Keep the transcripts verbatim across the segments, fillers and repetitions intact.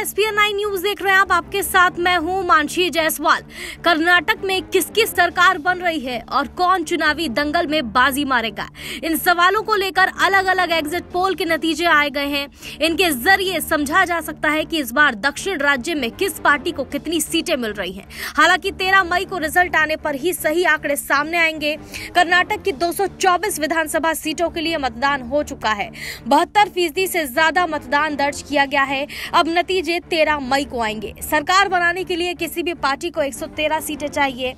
S P N nine news देख रहे हैं आप, आपके साथ मैं हूं मानसी जायसवाल। कर्नाटक में किसकी सरकार बन रही है और कौन चुनावी दंगल में बाजी मारेगा, इन सवालों को लेकर अलग अलग एग्जिट पोल के नतीजे आए गए हैं। इनके जरिए समझा जा सकता है कि इस बार दक्षिण राज्य में किस पार्टी को कितनी सीटें मिल रही है। हालांकि तेरह मई को रिजल्ट आने पर ही सही आंकड़े सामने आएंगे। कर्नाटक की दो सौ चौबीस विधानसभा सीटों के लिए मतदान हो चुका है। बहत्तर फीसदी से ज्यादा मतदान दर्ज किया गया है। अब नतीजे तेरह मई को आएंगे। सरकार बनाने के लिए किसी भी पार्टी को एक सौ तेरह सीटें चाहिए।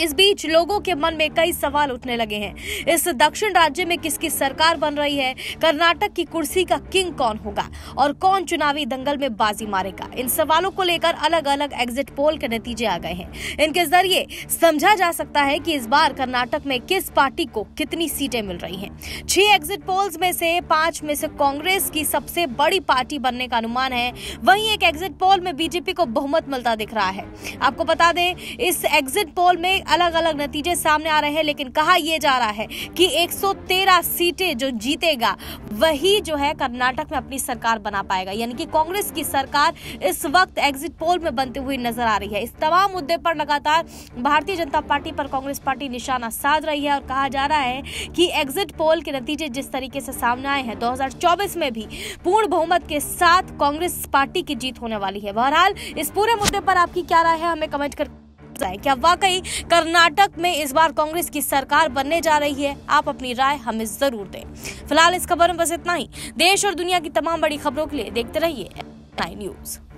इस बीच लोगों के मन में कई सवाल उठने लगे हैं। इस दक्षिण राज्य में किसकी सरकार बन रही है, कर्नाटक की कुर्सी का किंग कौन होगा और कौन चुनावी दंगल में बाजी मारेगा, इन सवालों को लेकर अलग अलग एग्जिट पोल के नतीजे आ गए हैं। इनके जरिए समझा जा सकता है कि इस बार कर्नाटक में किस पार्टी को कितनी सीटें मिल रही हैं। छह एग्जिट पोल्स में से पांच में से कांग्रेस की सबसे बड़ी पार्टी बनने का अनुमान है। वहीं एक एग्जिट पोल में बीजेपी को बहुमत मिलता दिख रहा है। आपको बता दें, इस एग्जिट पोल में अलग अलग नतीजे सामने आ रहे हैं, लेकिन कहा यह जा रहा है कि एक सौ तेरह सीटें जो जीतेगा वही जो है कर्नाटक में अपनी सरकार बना पाएगा। यानी कि कांग्रेस की सरकार इस वक्त एग्जिट पोल में बनती हुई नजर आ रही है। इस तमाम मुद्दे पर लगातार भारतीय जनता पार्टी पर कांग्रेस पार्टी निशाना साध रही है और कहा जा रहा है कि एग्जिट पोल के नतीजे जिस तरीके से सामने आए हैं, दो हज़ार चौबीस में भी पूर्ण बहुमत के साथ कांग्रेस पार्टी की जीत होने वाली है। बहरहाल, इस पूरे मुद्दे पर आपकी क्या राय है, हमें कमेंट कर है। क्या वाकई कर्नाटक में इस बार कांग्रेस की सरकार बनने जा रही है? आप अपनी राय हमें जरूर दें। फिलहाल इस खबर में बस इतना ही। देश और दुनिया की तमाम बड़ी खबरों के लिए देखते रहिए S P N nine news.